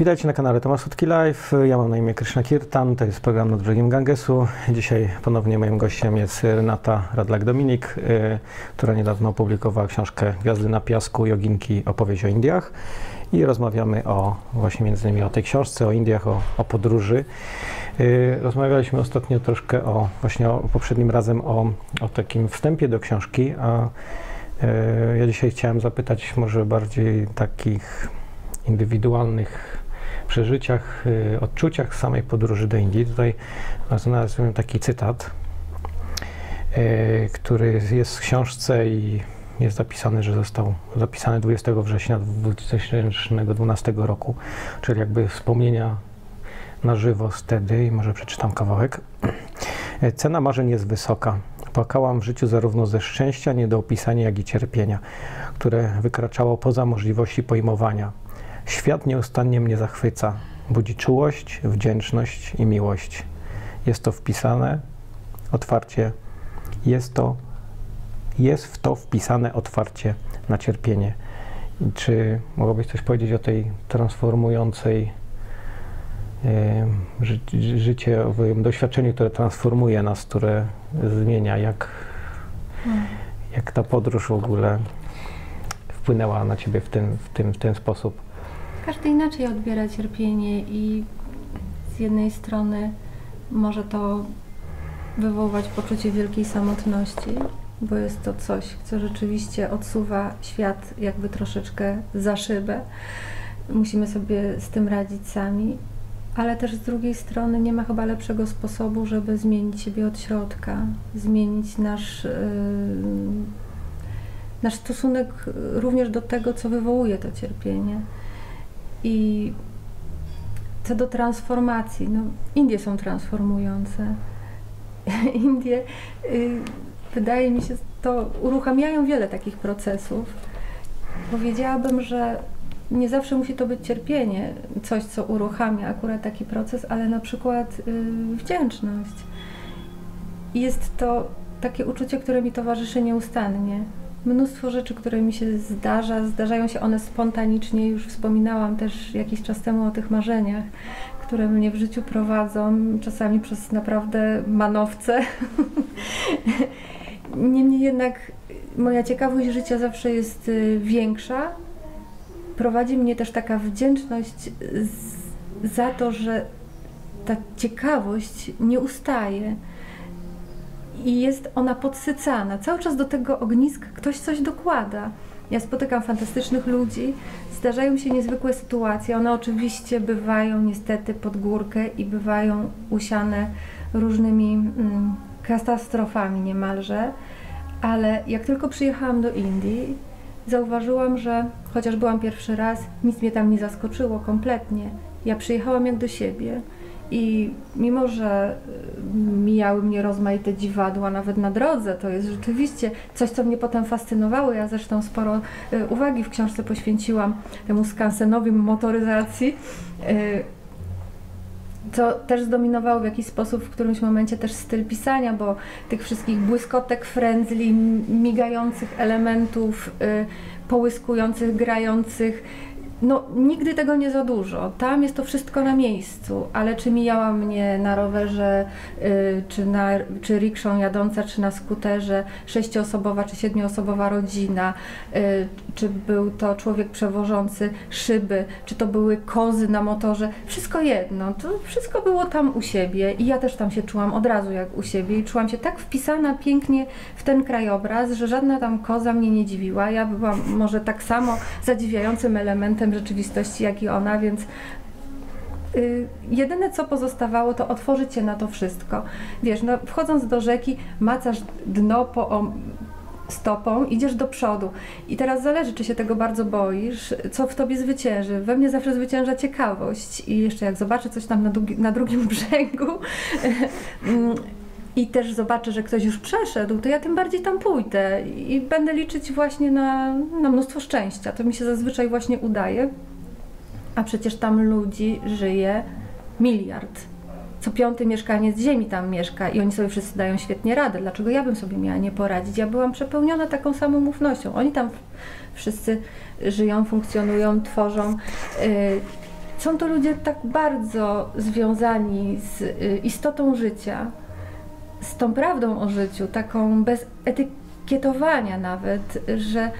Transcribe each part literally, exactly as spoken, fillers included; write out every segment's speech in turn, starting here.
Witajcie na kanale Tomasz Sutki Live. Ja mam na imię Kryszna Kirtan, to jest program Nad Brzegiem Gangesu. Dzisiaj ponownie moim gościem jest Renata Radlak-Dominik, y, która niedawno opublikowała książkę Gwiazdy na piasku, joginki, opowieść o Indiach. I rozmawiamy o, właśnie między innymi o tej książce, o Indiach, o, o podróży. Yy, rozmawialiśmy ostatnio troszkę o, właśnie o, poprzednim razem o, o takim wstępie do książki, a yy, ja dzisiaj chciałem zapytać może bardziej takich indywidualnych przeżyciach, yy, odczuciach samej podróży do Indii. Tutaj znalazłem taki cytat, yy, który jest w książce i jest zapisane, że został zapisany dwudziestego września dwa tysiące dwunastego roku, czyli jakby wspomnienia na żywo wtedy, i może przeczytam kawałek. Cena marzeń jest wysoka. Płakałam w życiu zarówno ze szczęścia, nie do opisania, jak i cierpienia, które wykraczało poza możliwości pojmowania. Świat nieustannie mnie zachwyca. Budzi czułość, wdzięczność i miłość. Jest to wpisane otwarcie. Jest to Jest w to wpisane otwarcie na cierpienie. I czy mogłabyś coś powiedzieć o tej transformującej y, ży, życie, o doświadczeniu, które transformuje nas, które zmienia, jak, hmm. jak ta podróż w ogóle wpłynęła na ciebie w ten, w tym, w ten sposób? Każdy inaczej odbiera cierpienie i z jednej strony może to wywoływać poczucie wielkiej samotności, bo jest to coś, co rzeczywiście odsuwa świat jakby troszeczkę za szybę. Musimy sobie z tym radzić sami, ale też z drugiej strony nie ma chyba lepszego sposobu, żeby zmienić siebie od środka, zmienić nasz, yy, nasz stosunek również do tego, co wywołuje to cierpienie. I co do transformacji, no, Indie są transformujące. Indie... Yy, Wydaje mi się, to uruchamiają wiele takich procesów. Powiedziałabym, że nie zawsze musi to być cierpienie, coś, co uruchamia akurat taki proces, ale na przykład yy, wdzięczność. I jest to takie uczucie, które mi towarzyszy nieustannie. Mnóstwo rzeczy, które mi się zdarza, zdarzają się one spontanicznie. Już wspominałam też jakiś czas temu o tych marzeniach, które mnie w życiu prowadzą, czasami przez naprawdę manowce. Niemniej jednak moja ciekawość życia zawsze jest większa. Prowadzi mnie też taka wdzięczność za to, że ta ciekawość nie ustaje i jest ona podsycana. Cały czas do tego ogniska ktoś coś dokłada. Ja spotykam fantastycznych ludzi, zdarzają się niezwykłe sytuacje. One oczywiście bywają niestety pod górkę i bywają usiane różnymi mm, katastrofami niemalże, ale jak tylko przyjechałam do Indii, zauważyłam, że chociaż byłam pierwszy raz, nic mnie tam nie zaskoczyło kompletnie. Ja przyjechałam jak do siebie i mimo, że mijały mnie rozmaite dziwadła nawet na drodze, to jest rzeczywiście coś, co mnie potem fascynowało. Ja zresztą sporo uwagi w książce poświęciłam temu skansenowi motoryzacji, co też zdominowało w jakiś sposób w którymś momencie też styl pisania, bo tych wszystkich błyskotek, frędzli, migających elementów, y, połyskujących, grających, no nigdy tego nie za dużo. Tam jest to wszystko na miejscu, ale czy mijała mnie na rowerze, y, czy, na, czy rikszą jadąca, czy na skuterze sześcioosobowa, czy siedmioosobowa rodzina, y, czy był to człowiek przewożący szyby, czy to były kozy na motorze, wszystko jedno, to wszystko było tam u siebie i ja też tam się czułam od razu jak u siebie i czułam się tak wpisana pięknie w ten krajobraz, że żadna tam koza mnie nie dziwiła. Ja byłam może tak samo zadziwiającym elementem rzeczywistości, jak i ona, więc yy, jedyne co pozostawało, to otworzyć się na to wszystko. Wiesz, no, wchodząc do rzeki, macasz dno po o, stopą, idziesz do przodu i teraz zależy, czy się tego bardzo boisz, co w tobie zwycięży. We mnie zawsze zwycięża ciekawość i jeszcze jak zobaczę coś tam na, długi, na drugim brzegu i też zobaczę, że ktoś już przeszedł, to ja tym bardziej tam pójdę i będę liczyć właśnie na, na mnóstwo szczęścia. To mi się zazwyczaj właśnie udaje, a przecież tam ludzi żyje miliard. Co piąty mieszkaniec ziemi tam mieszka i oni sobie wszyscy dają świetnie radę. Dlaczego ja bym sobie miała nie poradzić? Ja byłam przepełniona taką samą ufnością. Oni tam wszyscy żyją, funkcjonują, tworzą. Yy, Są to ludzie tak bardzo związani z istotą życia, z tą prawdą o życiu, taką bez etykietowania nawet, że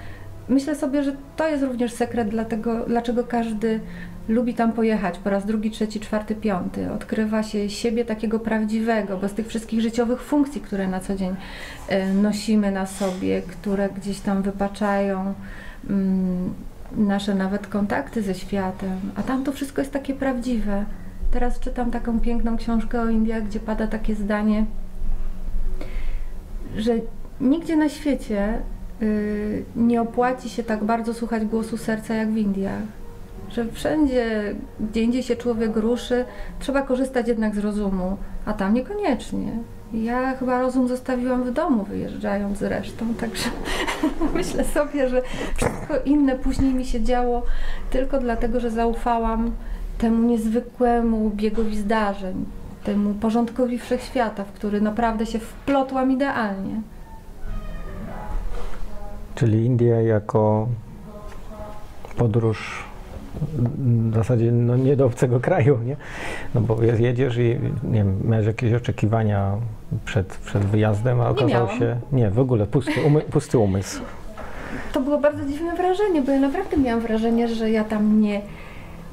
myślę sobie, że to jest również sekret dlatego, dlaczego każdy lubi tam pojechać po raz drugi, trzeci, czwarty, piąty. Odkrywa się siebie takiego prawdziwego, bo z tych wszystkich życiowych funkcji, które na co dzień nosimy na sobie, które gdzieś tam wypaczają nasze nawet kontakty ze światem, a tam to wszystko jest takie prawdziwe. Teraz czytam taką piękną książkę o Indiach, gdzie pada takie zdanie, że nigdzie na świecie yy, nie opłaci się tak bardzo słuchać głosu serca jak w Indiach. Że wszędzie, gdzie indziej się człowiek ruszy, trzeba korzystać jednak z rozumu, a tam niekoniecznie. Ja chyba rozum zostawiłam w domu, wyjeżdżając zresztą, także myślę sobie, że wszystko inne później mi się działo tylko dlatego, że zaufałam temu niezwykłemu biegowi zdarzeń, temu porządkowi wszechświata, w który naprawdę się wplotłam idealnie. Czyli India jako podróż w zasadzie no, nie do obcego kraju, nie? No bo jedziesz i nie wiem, miałeś jakieś oczekiwania przed, przed wyjazdem, a okazał się... Nie, w ogóle pusty, umy, pusty umysł. To było bardzo dziwne wrażenie, bo ja naprawdę miałam wrażenie, że ja tam nie...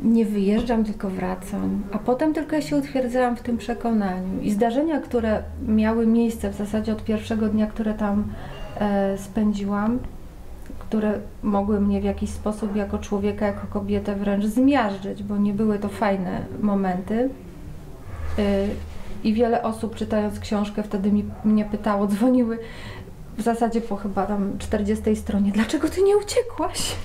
Nie wyjeżdżam, tylko wracam, a potem tylko ja się utwierdzałam w tym przekonaniu i zdarzenia, które miały miejsce w zasadzie od pierwszego dnia, które tam e, spędziłam, które mogły mnie w jakiś sposób jako człowieka, jako kobietę wręcz zmiażdżyć, bo nie były to fajne momenty. E, I wiele osób czytając książkę wtedy mi, mnie pytało, dzwoniły w zasadzie po chyba tam czterdziestej stronie, dlaczego ty nie uciekłaś?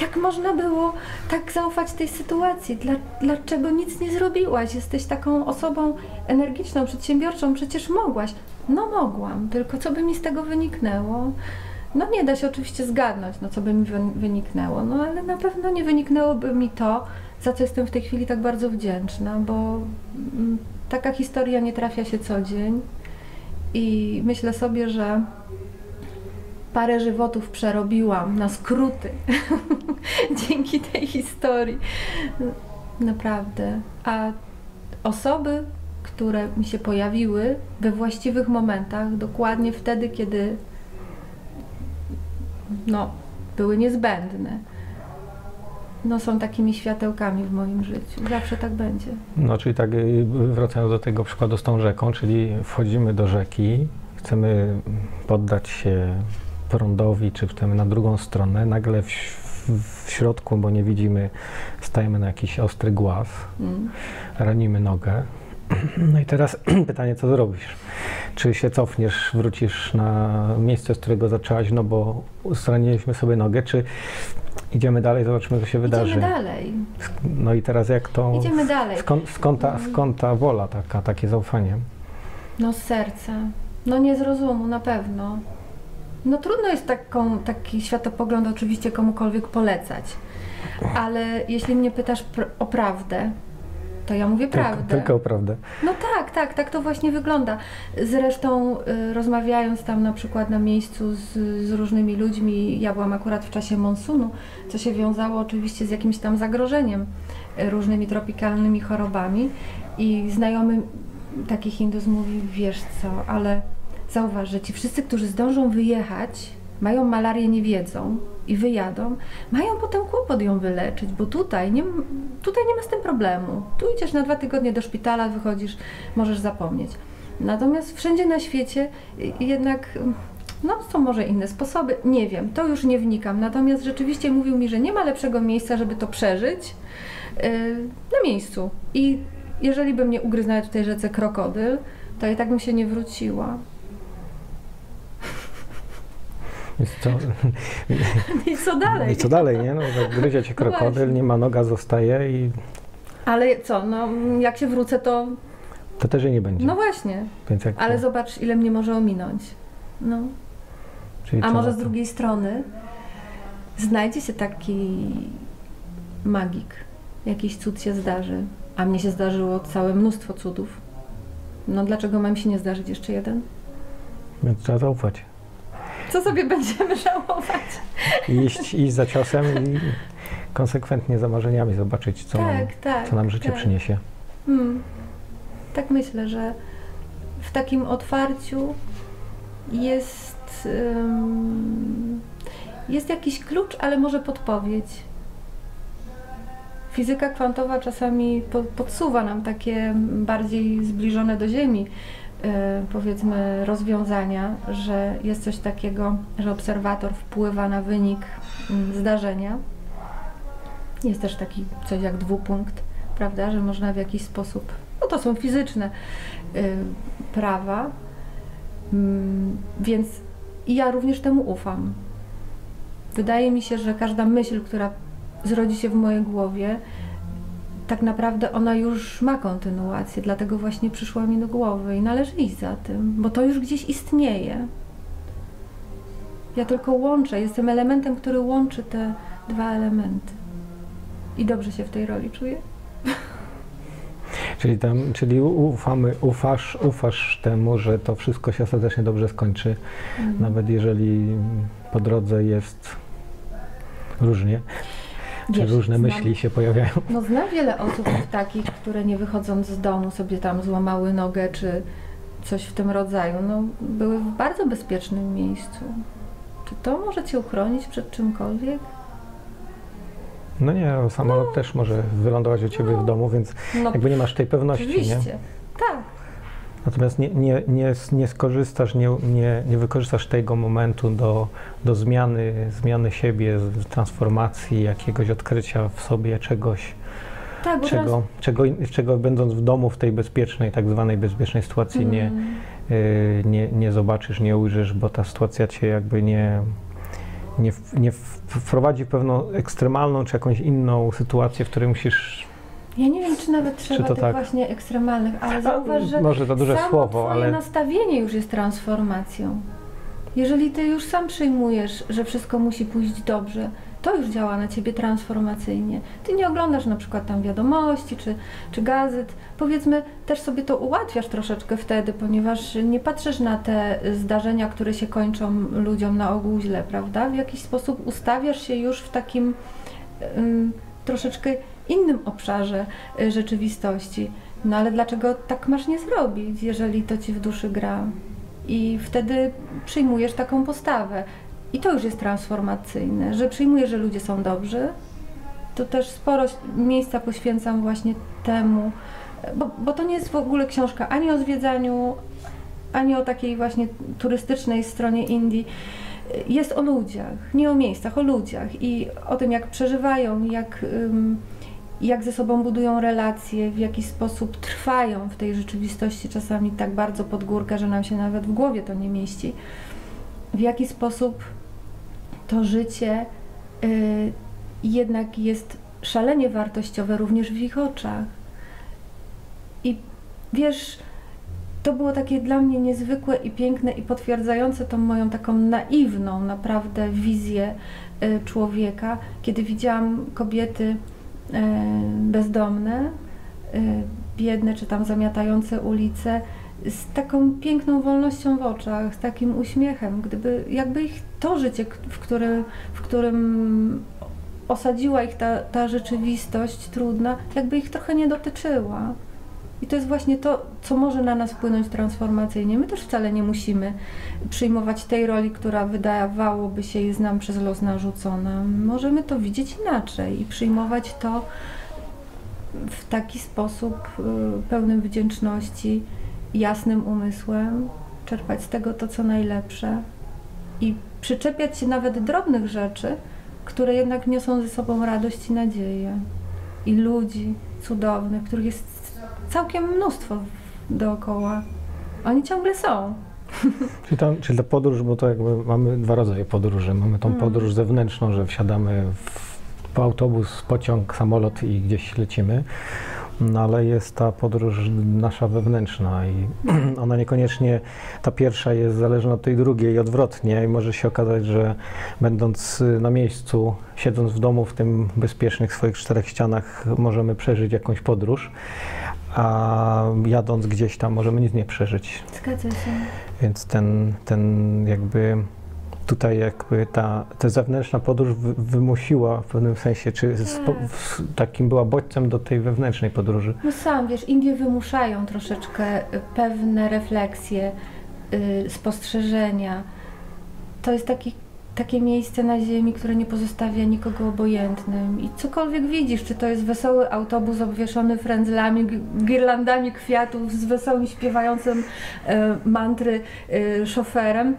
Jak można było tak zaufać tej sytuacji? Dla, dlaczego nic nie zrobiłaś? Jesteś taką osobą energiczną, przedsiębiorczą, przecież mogłaś. No mogłam, tylko co by mi z tego wyniknęło? No nie da się oczywiście zgadnąć, no co by mi wyniknęło, no ale na pewno nie wyniknęłoby mi to, za co jestem w tej chwili tak bardzo wdzięczna, bo taka historia nie trafia się co dzień i myślę sobie, że parę żywotów przerobiłam na skróty dzięki tej historii. Naprawdę. A osoby, które mi się pojawiły we właściwych momentach, dokładnie wtedy, kiedy no, były niezbędne, no, są takimi światełkami w moim życiu. Zawsze tak będzie. No, czyli tak, wracając do tego przykładu z tą rzeką, czyli wchodzimy do rzeki, chcemy poddać się prądowi, czy wtem na drugą stronę, nagle w, w środku, bo nie widzimy, stajemy na jakiś ostry głaz, mm. ranimy nogę. No i teraz pytanie, co zrobisz? Czy się cofniesz, wrócisz na miejsce, z którego zaczęłaś, no bo zraniliśmy sobie nogę, czy idziemy dalej, zobaczmy, co się wydarzy. Idziemy dalej. No i teraz jak to... Idziemy dalej. Skąd, skąd, ta, skąd ta wola taka, takie zaufanie? No z serca. No nie z rozumu, na pewno. No trudno jest taką, taki światopogląd oczywiście komukolwiek polecać, ale jeśli mnie pytasz pr o prawdę, to ja mówię tylko, prawdę. Tylko o prawdę. No tak, tak, tak to właśnie wygląda. Zresztą y, rozmawiając tam na przykład na miejscu z, z różnymi ludźmi, ja byłam akurat w czasie monsunu, co się wiązało oczywiście z jakimś tam zagrożeniem, y, różnymi tropikalnymi chorobami i znajomy taki Hindus mówi, wiesz co, ale zauważ, że ci wszyscy, którzy zdążą wyjechać, mają malarię, nie wiedzą i wyjadą, mają potem kłopot ją wyleczyć, bo tutaj nie, tutaj nie ma z tym problemu. Tu idziesz na dwa tygodnie do szpitala, wychodzisz, możesz zapomnieć. Natomiast wszędzie na świecie jednak no, są może inne sposoby, nie wiem, to już nie wnikam. Natomiast rzeczywiście mówił mi, że nie ma lepszego miejsca, żeby to przeżyć yy, na miejscu. I jeżeli by mnie ugryznał w tej rzece krokodyl, to i tak bym się nie wróciła. Co? I co dalej? I co dalej, nie? No, gryzie cię krokodyl, nie ma, noga zostaje i... Ale co, no jak się wrócę, to... To też jej nie będzie. No właśnie, więc jak ale to... zobacz, ile mnie może ominąć. No. Czyli a może z drugiej strony znajdzie się taki magik, jakiś cud się zdarzy, a mnie się zdarzyło całe mnóstwo cudów. No dlaczego mam się nie zdarzyć jeszcze jeden? Więc trzeba zaufać. co sobie będziemy żałować. Iść, iść za ciosem i konsekwentnie za marzeniami zobaczyć, co, tak, nam, tak, co nam życie tak. przyniesie. Hmm. Tak myślę, że w takim otwarciu jest, um, jest jakiś klucz, ale może podpowiedź. Fizyka kwantowa czasami podsuwa nam takie bardziej zbliżone do Ziemi, powiedzmy, rozwiązania, że jest coś takiego, że obserwator wpływa na wynik zdarzenia. Jest też taki coś jak dwupunkt, prawda, że można w jakiś sposób, no to są fizyczne prawa, więc ja również temu ufam. Wydaje mi się, że każda myśl, która zrodzi się w mojej głowie, tak naprawdę ona już ma kontynuację, dlatego właśnie przyszła mi do głowy i należy iść za tym, bo to już gdzieś istnieje. Ja tylko łączę, jestem elementem, który łączy te dwa elementy. I dobrze się w tej roli czuję. Czyli, tam, czyli ufamy, ufasz, ufasz temu, że to wszystko się ostatecznie dobrze skończy, mhm. nawet jeżeli po drodze jest różnie. Czy Wiesz, różne znam, myśli się pojawiają? No znam wiele osób takich, które nie wychodząc z domu sobie tam złamały nogę, czy coś w tym rodzaju. No, były w bardzo bezpiecznym miejscu. Czy to może Cię uchronić przed czymkolwiek? No nie, samolot no. też może wylądować u Ciebie no. w domu, więc no, jakby nie masz tej pewności, oczywiście. Nie? Tak. Natomiast nie, nie, nie, nie skorzystasz, nie, nie, nie wykorzystasz tego momentu do, do zmiany, zmiany siebie, transformacji, jakiegoś odkrycia w sobie czegoś, tak, czego, teraz... czego, czego będąc w domu w tej bezpiecznej, tak zwanej bezpiecznej sytuacji mm. nie, y, nie, nie zobaczysz, nie ujrzysz, bo ta sytuacja Cię jakby nie, nie, nie wprowadzi w pewną ekstremalną czy jakąś inną sytuację, w której musisz... Ja nie wiem, czy nawet trzeba czy to tych tak? właśnie ekstremalnych, ale zauważ, że może to duże samo słowo, twoje ale... nastawienie już jest transformacją. Jeżeli ty już sam przyjmujesz, że wszystko musi pójść dobrze, to już działa na ciebie transformacyjnie. Ty nie oglądasz na przykład tam wiadomości czy, czy gazet. Powiedzmy, też sobie to ułatwiasz troszeczkę wtedy, ponieważ nie patrzysz na te zdarzenia, które się kończą ludziom na ogół źle, prawda? W jakiś sposób ustawiasz się już w takim um, troszeczkę innym obszarze rzeczywistości. No ale dlaczego tak masz nie zrobić, jeżeli to ci w duszy gra? I wtedy przyjmujesz taką postawę. I to już jest transformacyjne, że przyjmujesz, że ludzie są dobrzy. To też sporo miejsca poświęcam właśnie temu, bo, bo to nie jest w ogóle książka ani o zwiedzaniu, ani o takiej właśnie turystycznej stronie Indii. Jest o ludziach, nie o miejscach, o ludziach i o tym, jak przeżywają, jak, jak ze sobą budują relacje, w jaki sposób trwają w tej rzeczywistości, czasami tak bardzo pod górkę, że nam się nawet w głowie to nie mieści. W jaki sposób to życie yy, jednak jest szalenie wartościowe również w ich oczach. I wiesz, to było takie dla mnie niezwykłe i piękne i potwierdzające tą moją taką naiwną naprawdę wizję człowieka, kiedy widziałam kobiety bezdomne, biedne czy tam zamiatające ulice z taką piękną wolnością w oczach, z takim uśmiechem, gdyby jakby ich to życie, w którym, w którym osadziła ich ta, ta rzeczywistość trudna, jakby ich trochę nie dotyczyła. I to jest właśnie to, co może na nas wpłynąć transformacyjnie. My też wcale nie musimy przyjmować tej roli, która wydawałoby się jest nam przez los narzucona. Możemy to widzieć inaczej i przyjmować to w taki sposób pełnym wdzięczności, jasnym umysłem, czerpać z tego to, co najlepsze i przyczepiać się nawet drobnych rzeczy, które jednak niosą ze sobą radość i nadzieję. I ludzi cudownych, których jest całkiem mnóstwo dookoła. Oni ciągle są. Czyli, tam, czyli ta podróż, bo to jakby mamy dwa rodzaje podróży. Mamy tą mm. podróż zewnętrzną, że wsiadamy w, w autobus, pociąg, samolot i gdzieś lecimy. No ale jest ta podróż nasza wewnętrzna i ona niekoniecznie, ta pierwsza jest zależna od tej drugiej i odwrotnie. I może się okazać, że będąc na miejscu, siedząc w domu w tym bezpiecznych swoich czterech ścianach, możemy przeżyć jakąś podróż, a jadąc gdzieś tam możemy nic nie przeżyć. Zgadza się. Więc ten, ten jakby tutaj jakby ta, ta zewnętrzna podróż wymusiła w pewnym sensie, czy z, w, takim była bodźcem do tej wewnętrznej podróży? No sam wiesz, Indie wymuszają troszeczkę pewne refleksje, y, spostrzeżenia. To jest taki, takie miejsce na ziemi, które nie pozostawia nikogo obojętnym i cokolwiek widzisz, czy to jest wesoły autobus obwieszony frędzlami, girlandami kwiatów z wesołym śpiewającym y, mantry y, szoferem,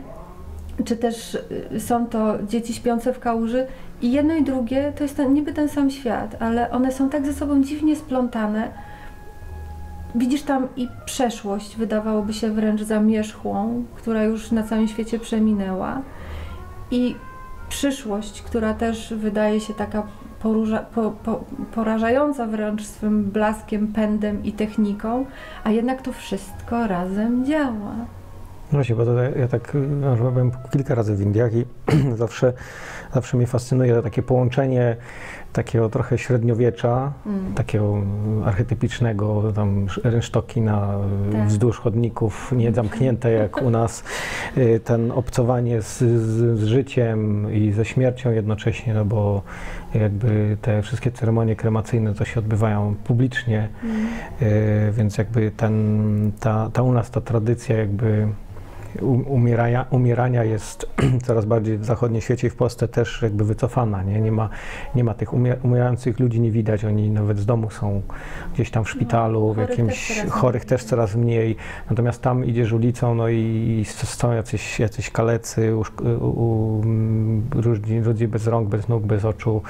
czy też są to dzieci śpiące w kałuży, i jedno i drugie to jest ten, niby ten sam świat, ale one są tak ze sobą dziwnie splątane. Widzisz tam i przeszłość, wydawałoby się wręcz zamierzchłą, która już na całym świecie przeminęła, i przyszłość, która też wydaje się taka poruża, po, po, porażająca wręcz swym blaskiem, pędem i techniką, a jednak to wszystko razem działa. No właśnie, bo to ja tak no, byłem kilka razy w Indiach i zawsze, zawsze mnie fascynuje takie połączenie takiego trochę średniowiecza, mm. takiego archetypicznego, tam rynsztoki na tak. wzdłuż chodników, nie zamknięte jak u nas, ten obcowanie z, z, z życiem i ze śmiercią jednocześnie, no bo jakby te wszystkie ceremonie kremacyjne to się odbywają publicznie, mm. więc jakby ten, ta, ta u nas ta tradycja jakby Umierania, umierania jest coraz bardziej w zachodnim świecie i w Polsce też jakby wycofana, nie? Nie ma, nie ma tych umierających ludzi, nie widać, oni nawet z domu są gdzieś tam w szpitalu, no, w jakimś, chorych też, chorych też coraz mniej, natomiast tam idziesz ulicą, no i są jacyś, jacyś kalecy, różni ludzie bez rąk, bez nóg, bez oczu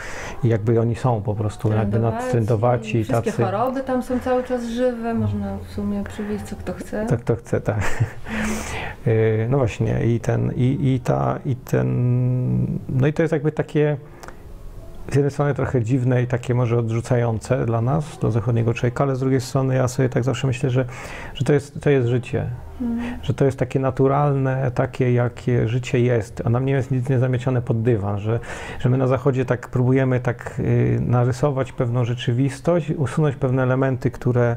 i jakby oni są po prostu jakby nadtrędowaci. Wszystkie tacy choroby tam są cały czas żywe, można w sumie przywieźć co kto chce. Co kto chce, tak. No właśnie, i ten, i, i ta, i ten, no i to jest jakby takie z jednej strony trochę dziwne i takie może odrzucające dla nas, dla zachodniego człowieka, ale z drugiej strony ja sobie tak zawsze myślę, że, że to jest, to jest życie, mm. że to jest takie naturalne, takie jakie życie jest, a nam nie jest nic niezamiecione pod dywan, że, że my na Zachodzie tak próbujemy tak y, narysować pewną rzeczywistość, usunąć pewne elementy, które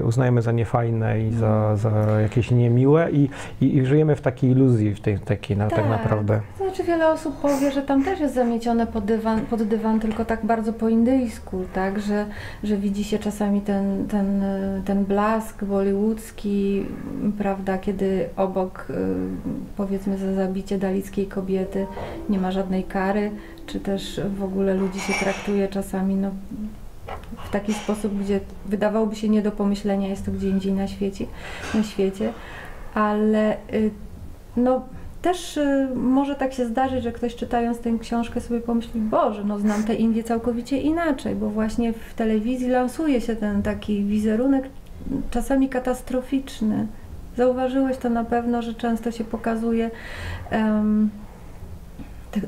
y, uznajemy za niefajne i mm. za, za jakieś niemiłe i, i, i żyjemy w takiej iluzji, w tej, takiej na, tak. tak naprawdę. To znaczy wiele osób powie, że tam też jest zamiecione pod dywan, pod dywan, tylko tak bardzo po indyjsku, tak, że, że widzi się czasami ten, ten, ten blask bollywoodzki, prawda, kiedy obok, powiedzmy, za zabicie dalickiej kobiety nie ma żadnej kary, czy też w ogóle ludzi się traktuje czasami no, w taki sposób, gdzie wydawałoby się nie do pomyślenia, jest to gdzie indziej na świecie, na świecie, ale no też y, może tak się zdarzyć, że ktoś czytając tę książkę sobie pomyśli, Boże, no znam te Indie całkowicie inaczej, bo właśnie w telewizji lansuje się ten taki wizerunek czasami katastroficzny. Zauważyłeś to na pewno, że często się pokazuje um, te,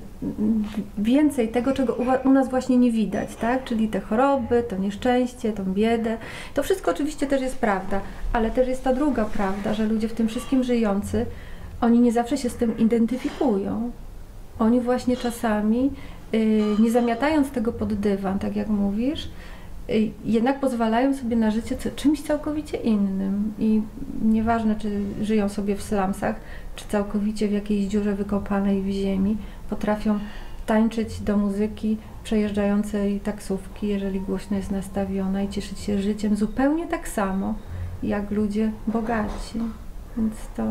więcej tego, czego u, u nas właśnie nie widać, tak? Czyli te choroby, to nieszczęście, tą biedę. To wszystko oczywiście też jest prawda, ale też jest ta druga prawda, że ludzie w tym wszystkim żyjący, oni nie zawsze się z tym identyfikują. Oni właśnie czasami, yy, nie zamiatając tego pod dywan, tak jak mówisz, yy, jednak pozwalają sobie na życie czymś całkowicie innym. I nieważne, czy żyją sobie w slumsach, czy całkowicie w jakiejś dziurze wykopanej w ziemi, potrafią tańczyć do muzyki przejeżdżającej taksówki, jeżeli głośno jest nastawiona, i cieszyć się życiem zupełnie tak samo, jak ludzie bogaci. Więc to...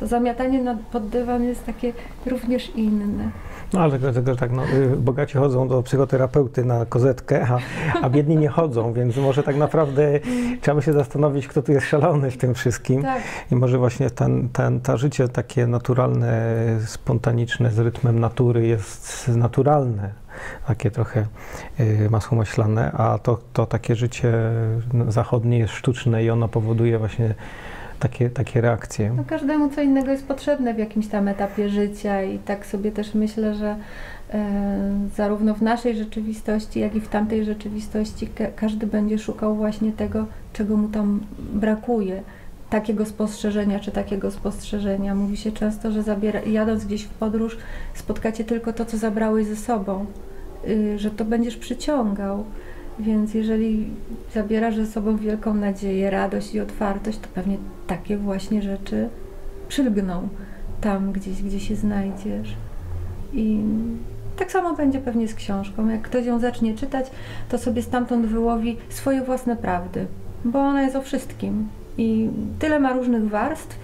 to zamiatanie nad, pod dywan jest takie również inne. No ale dlatego, że tak, no, bogaci chodzą do psychoterapeuty na kozetkę, a, a biedni nie chodzą, więc może tak naprawdę trzeba się zastanowić, kto tu jest szalony w tym wszystkim. Tak. I może właśnie ten, ten, ta życie takie naturalne, spontaniczne, z rytmem natury jest naturalne. Takie trochę masło myślane, a to, to takie życie zachodnie jest sztuczne i ono powoduje właśnie takie, takie reakcje. No każdemu co innego jest potrzebne w jakimś tam etapie życia i tak sobie też myślę, że e, zarówno w naszej rzeczywistości, jak i w tamtej rzeczywistości ka każdy będzie szukał właśnie tego, czego mu tam brakuje. Takiego spostrzeżenia, czy takiego spostrzeżenia. Mówi się często, że zabiera, jadąc gdzieś w podróż spotkacie tylko to, co zabrałeś ze sobą, yy, że to będziesz przyciągał. Więc jeżeli zabierasz ze sobą wielką nadzieję, radość i otwartość, to pewnie takie właśnie rzeczy przylgną. tam gdzieś, gdzie się znajdziesz. I tak samo będzie pewnie z książką. Jak ktoś ją zacznie czytać, to sobie stamtąd wyłowi swoje własne prawdy, bo ona jest o wszystkim. I tyle ma różnych warstw,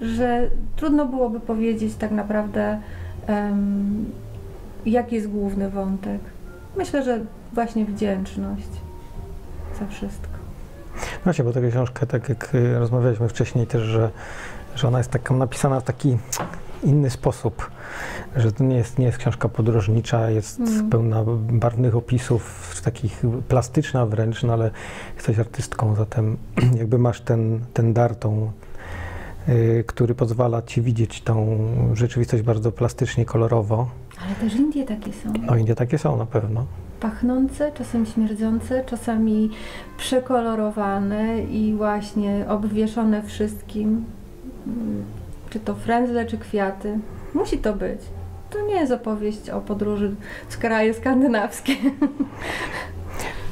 że trudno byłoby powiedzieć tak naprawdę, um, jaki jest główny wątek. Myślę, że właśnie wdzięczność za wszystko. Właśnie, bo taka książka, tak jak rozmawialiśmy wcześniej też, że, że ona jest taka napisana w taki inny sposób, że to nie jest, nie jest książka podróżnicza, jest mm. pełna barwnych opisów, takich plastyczna wręcz, no ale jesteś artystką, zatem jakby masz ten, ten dar, tą, yy, który pozwala ci widzieć tą rzeczywistość bardzo plastycznie, kolorowo. Ale też Indie takie są. No Indie takie są na pewno. Pachnące, czasem śmierdzące, czasami przekolorowane i właśnie obwieszone wszystkim. Czy to frędzle, czy kwiaty. Musi to być. To nie jest opowieść o podróży w kraje skandynawskie.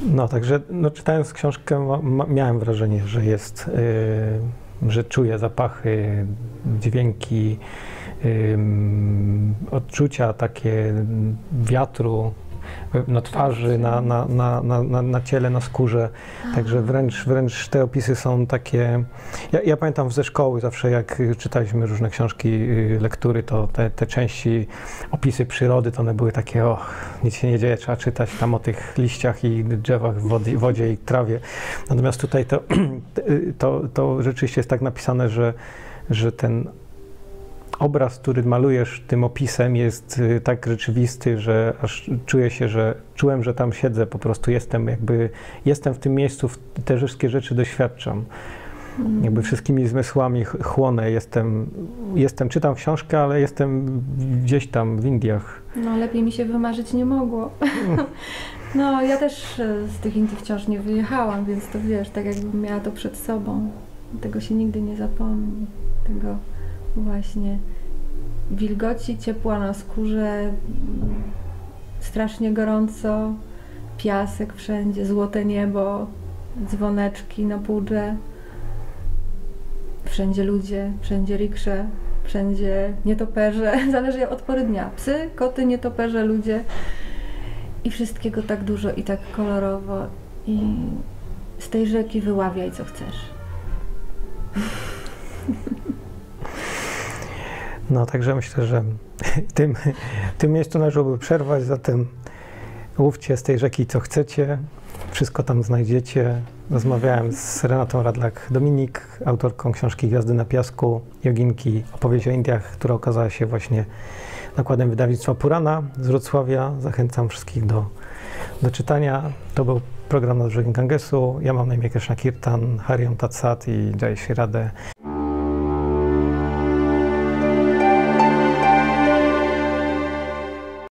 No także, no, czytając książkę miałem wrażenie, że jest, yy, że czuję zapachy, dźwięki, yy, odczucia takie wiatru na twarzy, na, na, na, na, na ciele, na skórze. Także wręcz, wręcz te opisy są takie... Ja, ja pamiętam ze szkoły zawsze, jak czytaliśmy różne książki, lektury, to te, te części opisy przyrody, to one były takie, o, nic się nie dzieje, trzeba czytać tam o tych liściach i drzewach, wodzie, wodzie i trawie. Natomiast tutaj to, to, to rzeczywiście jest tak napisane, że, że ten obraz, który malujesz tym opisem, jest tak rzeczywisty, że aż czuję się, że czułem, że tam siedzę, po prostu jestem jakby, jestem w tym miejscu, te wszystkie rzeczy doświadczam. Mm. Jakby wszystkimi zmysłami chłonę, jestem, jestem, czytam książkę, ale jestem gdzieś tam w Indiach. No lepiej mi się wymarzyć nie mogło. Mm. No ja też z tych Indii wciąż nie wyjechałam, więc to wiesz, tak jakbym miała to przed sobą. Tego się nigdy nie zapomni. Tego właśnie wilgoci, ciepła na skórze, strasznie gorąco, piasek wszędzie, złote niebo, dzwoneczki na pudrze, wszędzie ludzie, wszędzie riksze, wszędzie nietoperze, zależy od pory dnia, psy, koty, nietoperze, ludzie i wszystkiego tak dużo i tak kolorowo i z tej rzeki wyławiaj co chcesz. No, także myślę, że w tym, w tym miejscu należałoby przerwać, zatem łówcie z tej rzeki co chcecie, wszystko tam znajdziecie. Rozmawiałem z Renatą Radlak-Dominik, autorką książki Gwiazdy na piasku, joginki, opowieść o Indiach, która okazała się właśnie nakładem wydawnictwa Purana z Wrocławia. Zachęcam wszystkich do, do czytania. To był program Nad Brzegiem Gangesu. Ja mam na imię Kryszna Kirtan, Hariom Tatsat i Jaisi Rade.